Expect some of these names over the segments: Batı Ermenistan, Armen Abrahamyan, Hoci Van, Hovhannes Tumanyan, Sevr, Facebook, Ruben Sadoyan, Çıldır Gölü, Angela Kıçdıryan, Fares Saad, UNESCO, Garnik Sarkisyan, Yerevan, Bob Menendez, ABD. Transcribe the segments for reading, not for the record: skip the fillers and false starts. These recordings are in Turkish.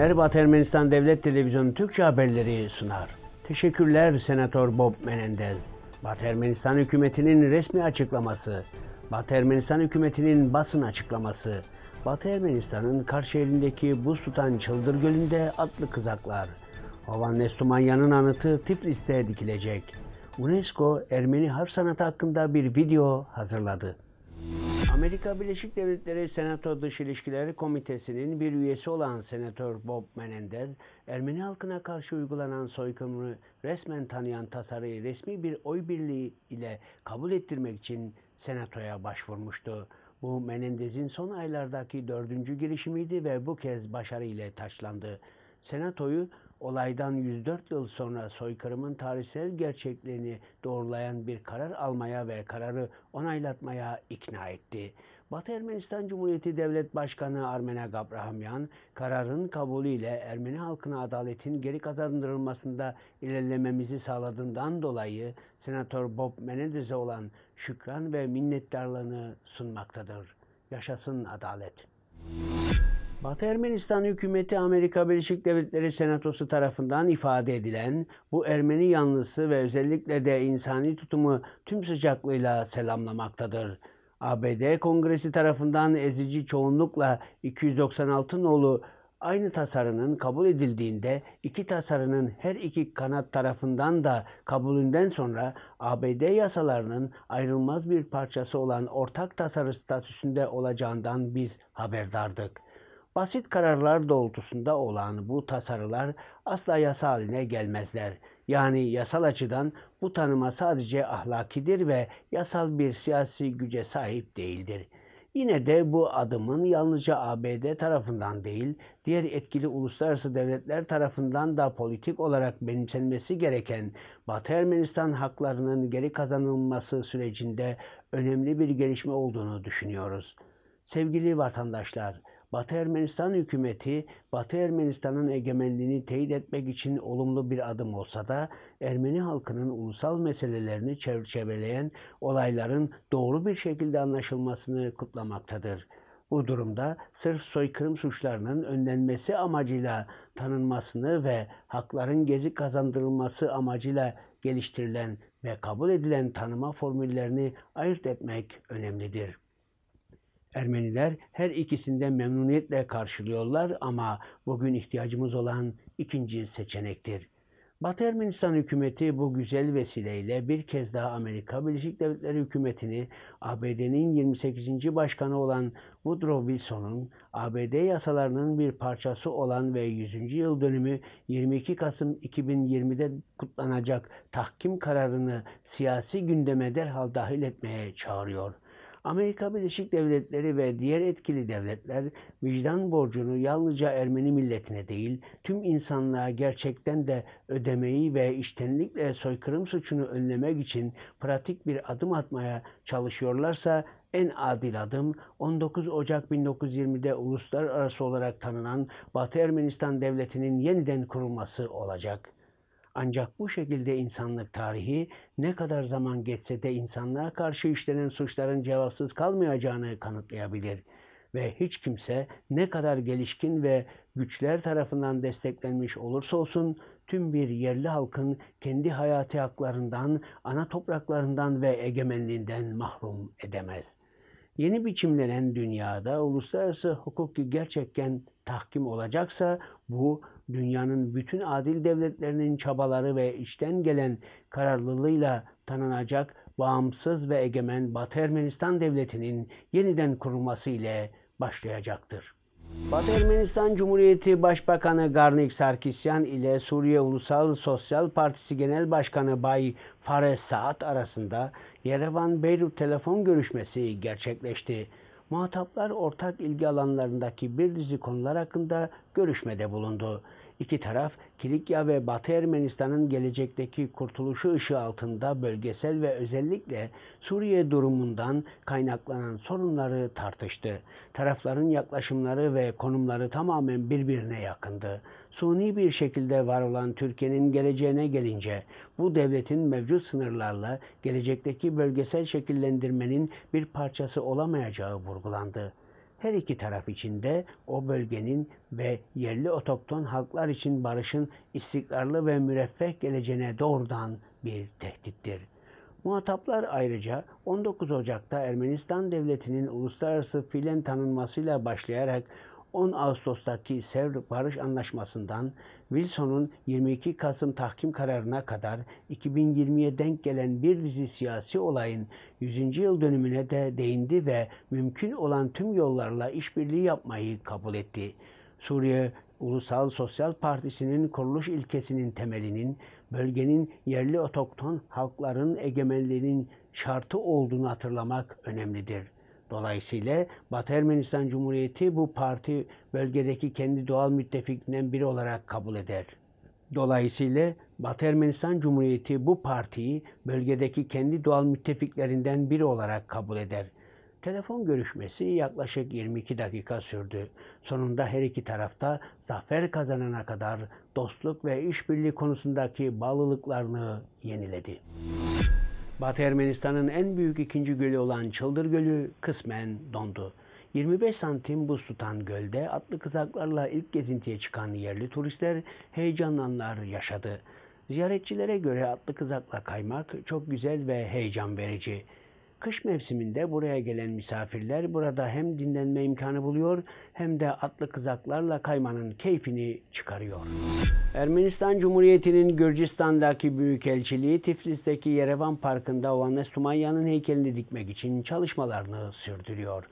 günler Batı Ermenistan Devlet Televizyonu Türkçe haberleri sunar. Teşekkürler Senatör Bob Menendez. Batı Ermenistan hükümetinin resmi açıklaması, Batı Ermenistan hükümetinin basın açıklaması, Batı Ermenistan'ın Karşıyelindeki buz tutan Çıldır Gölü'nde atlı kızaklar, Hovhannes Tumanyan'ın anıtı Tiflis'te dikilecek. UNESCO, Ermeni harp sanatı hakkında bir video hazırladı. Amerika Birleşik Devletleri Senato Dış İlişkileri Komitesi'nin bir üyesi olan Senatör Bob Menendez, Ermeni halkına karşı uygulanan soykırımı resmen tanıyan tasarıyı resmi bir oy birliği ile kabul ettirmek için Senato'ya başvurmuştu. Bu Menendez'in son aylardaki 4. girişimiydi ve bu kez başarıyla taçlandı. Senato'yu olaydan 104 yıl sonra soykırımın tarihsel gerçekliğini doğrulayan bir karar almaya ve kararı onaylatmaya ikna etti. Batı Ermenistan Cumhuriyeti Devlet Başkanı Armen Abrahamyan, kararın kabulüyle Ermeni halkına adaletin geri kazandırılmasında ilerlememizi sağladığından dolayı Senatör Bob Menendez'e olan şükran ve minnettarlığını sunmaktadır. Yaşasın adalet! Batı Ermenistan hükümeti Amerika Birleşik Devletleri Senatosu tarafından ifade edilen bu Ermeni yanlısı ve özellikle de insani tutumu tüm sıcaklığıyla selamlamaktadır. ABD Kongresi tarafından ezici çoğunlukla 296 nolu aynı tasarının kabul edildiğinde iki tasarının her iki kanat tarafından da kabulünden sonra ABD yasalarının ayrılmaz bir parçası olan ortak tasarı statüsünde olacağından biz haberdardık. Basit kararlar doğrultusunda olan bu tasarılar asla yasa haline gelmezler. Yani yasal açıdan bu tanıma sadece ahlakidir ve yasal bir siyasi güce sahip değildir. Yine de bu adımın yalnızca ABD tarafından değil, diğer etkili uluslararası devletler tarafından da politik olarak benimsenmesi gereken Batı Ermenistan haklarının geri kazanılması sürecinde önemli bir gelişme olduğunu düşünüyoruz. Sevgili vatandaşlar, Batı Ermenistan hükümeti, Batı Ermenistan'ın egemenliğini teyit etmek için olumlu bir adım olsa da, Ermeni halkının ulusal meselelerini çerçeveleyen olayların doğru bir şekilde anlaşılmasını kutlamaktadır. Bu durumda sırf soykırım suçlarının önlenmesi amacıyla tanınmasını ve hakların geri kazandırılması amacıyla geliştirilen ve kabul edilen tanıma formüllerini ayırt etmek önemlidir. Ermeniler her ikisinde memnuniyetle karşılıyorlar ama bugün ihtiyacımız olan ikinci seçenektir. Batı Ermenistan hükümeti bu güzel vesileyle bir kez daha Amerika Birleşik Devletleri hükümetini ABD'nin 28. başkanı olan Woodrow Wilson'un ABD yasalarının bir parçası olan ve 100. yıl dönümü 22 Kasım 2020'de kutlanacak tahkim kararını siyasi gündeme derhal dahil etmeye çağırıyor. Amerika Birleşik Devletleri ve diğer etkili devletler vicdan borcunu yalnızca Ermeni milletine değil, tüm insanlığa gerçekten de ödemeyi ve içtenlikle soykırım suçunu önlemek için pratik bir adım atmaya çalışıyorlarsa, en adil adım 19 Ocak 1920'de uluslararası olarak tanınan Batı Ermenistan Devleti'nin yeniden kurulması olacak. Ancak bu şekilde insanlık tarihi ne kadar zaman geçse de insanlığa karşı işlenen suçların cevapsız kalmayacağını kanıtlayabilir. Ve hiç kimse ne kadar gelişkin ve güçler tarafından desteklenmiş olursa olsun tüm bir yerli halkın kendi hayati haklarından, ana topraklarından ve egemenliğinden mahrum edemez. Yeni biçimlenen dünyada uluslararası hukuk gerçekten tahkim olacaksa bu dünyanın bütün adil devletlerinin çabaları ve içten gelen kararlılığıyla tanınacak bağımsız ve egemen Batı Ermenistan Devleti'nin yeniden kurulması ile başlayacaktır. Batı Ermenistan Cumhuriyeti Başbakanı Garnik Sarkisyan ile Suriye Ulusal Sosyal Partisi Genel Başkanı Bay Fares Saad arasında Yerevan-Beyrut telefon görüşmesi gerçekleşti. Muhataplar ortak ilgi alanlarındaki bir dizi konular hakkında görüşmede bulundu. İki taraf, Kilikya ve Batı Ermenistan'ın gelecekteki kurtuluşu ışığı altında bölgesel ve özellikle Suriye durumundan kaynaklanan sorunları tartıştı. Tarafların yaklaşımları ve konumları tamamen birbirine yakındı. Suni bir şekilde var olan Türkiye'nin geleceğine gelince, bu devletin mevcut sınırlarla gelecekteki bölgesel şekillendirmenin bir parçası olamayacağı vurgulandı. her iki taraf için de o bölgenin ve yerli otokton halklar için barışın istikrarlı ve müreffeh geleceğine doğrudan bir tehdittir. Muhataplar ayrıca 19 Ocak'ta Ermenistan Devleti'nin uluslararası fiilen tanınmasıyla başlayarak 10 Ağustos'taki Sevr Barış Anlaşması'ndan Wilson'un 22 Kasım tahkim kararına kadar 2020'ye denk gelen bir dizi siyasi olayın 100. yıl dönümüne de değindi ve mümkün olan tüm yollarla işbirliği yapmayı kabul etti. Suriye Ulusal Sosyal Partisi'nin kuruluş ilkesinin temelinin bölgenin yerli otokton halkların egemenliğinin şartı olduğunu hatırlamak önemlidir. Dolayısıyla Batı Ermenistan Cumhuriyeti bu parti bölgedeki kendi doğal müttefikinden biri olarak kabul eder. Dolayısıyla Batı Ermenistan Cumhuriyeti bu partiyi bölgedeki kendi doğal müttefiklerinden biri olarak kabul eder. Telefon görüşmesi yaklaşık 22 dakika sürdü. Sonunda her iki tarafta zafer kazanana kadar dostluk ve işbirliği konusundaki bağlılıklarını yeniledi. Batı Ermenistan'ın en büyük ikinci gölü olan Çıldır Gölü kısmen dondu. 25 santim buz tutan gölde atlı kızaklarla ilk gezintiye çıkan yerli turistler heyecanlanlar yaşadı. Ziyaretçilere göre atlı kızakla kaymak çok güzel ve heyecan verici. Kış mevsiminde buraya gelen misafirler burada hem dinlenme imkanı buluyor hem de atlı kızaklarla kaymanın keyfini çıkarıyor. Ermenistan Cumhuriyeti'nin Gürcistan'daki Büyükelçiliği Tiflis'teki Yerevan Parkı'nda Hovhannes Tumanyan'ın heykelini dikmek için çalışmalarını sürdürüyor.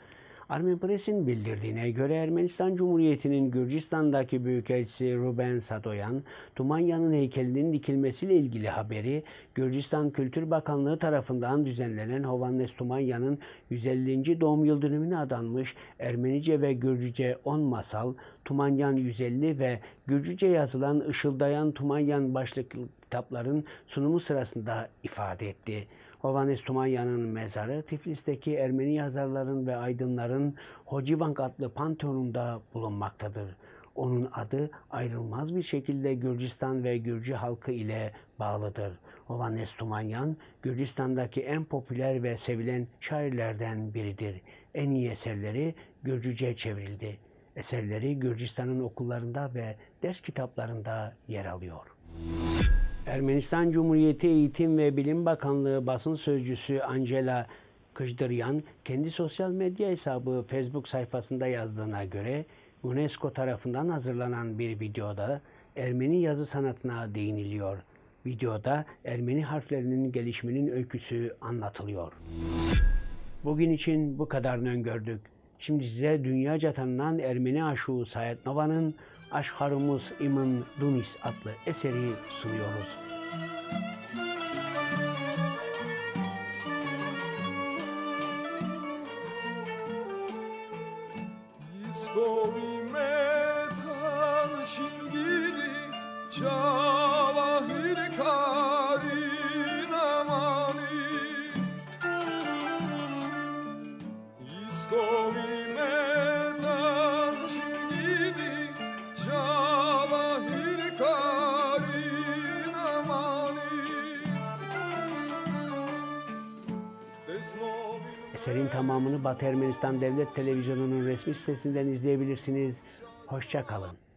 Armen Press'in bildirdiğine göre Ermenistan Cumhuriyeti'nin Gürcistan'daki Büyükelçisi Ruben Sadoyan, Tumanyan'ın heykelinin dikilmesiyle ilgili haberi Gürcistan Kültür Bakanlığı tarafından düzenlenen Hovhannes Tumanyan'ın 150. doğum yıl dönümüne adanmış Ermenice ve Gürcüce 10 masal, Tumanyan 150 ve Gürcüce yazılan Işıldayan Tumanyan başlıklı kitapların sunumu sırasında ifade etti. Hovhannes Tumanyan'ın mezarı Tiflis'teki Ermeni yazarların ve aydınların Hoci Van adlı panteonunda bulunmaktadır. Onun adı ayrılmaz bir şekilde Gürcistan ve Gürcü halkı ile bağlıdır. Hovhannes Tumanyan, Gürcistan'daki en popüler ve sevilen şairlerden biridir. En iyi eserleri Gürcüce çevrildi. Eserleri Gürcistan'ın okullarında ve ders kitaplarında yer alıyor. Ermenistan Cumhuriyeti Eğitim ve Bilim Bakanlığı basın sözcüsü Angela Kıçdıryan, kendi sosyal medya hesabı Facebook sayfasında yazdığına göre UNESCO tarafından hazırlanan bir videoda Ermeni yazı sanatına değiniliyor. Videoda Ermeni harflerinin gelişiminin öyküsü anlatılıyor. Bugün için bu kadarını öngördük. Şimdi size dünyaca tanınan Ermeni aşığı Sayatnova'nın Aşharımız İmın Dunis adlı eseri sunuyoruz. Eserin tamamını Batı Ermenistan Devlet Televizyonu'nun resmi sitesinden izleyebilirsiniz. Hoşça kalın.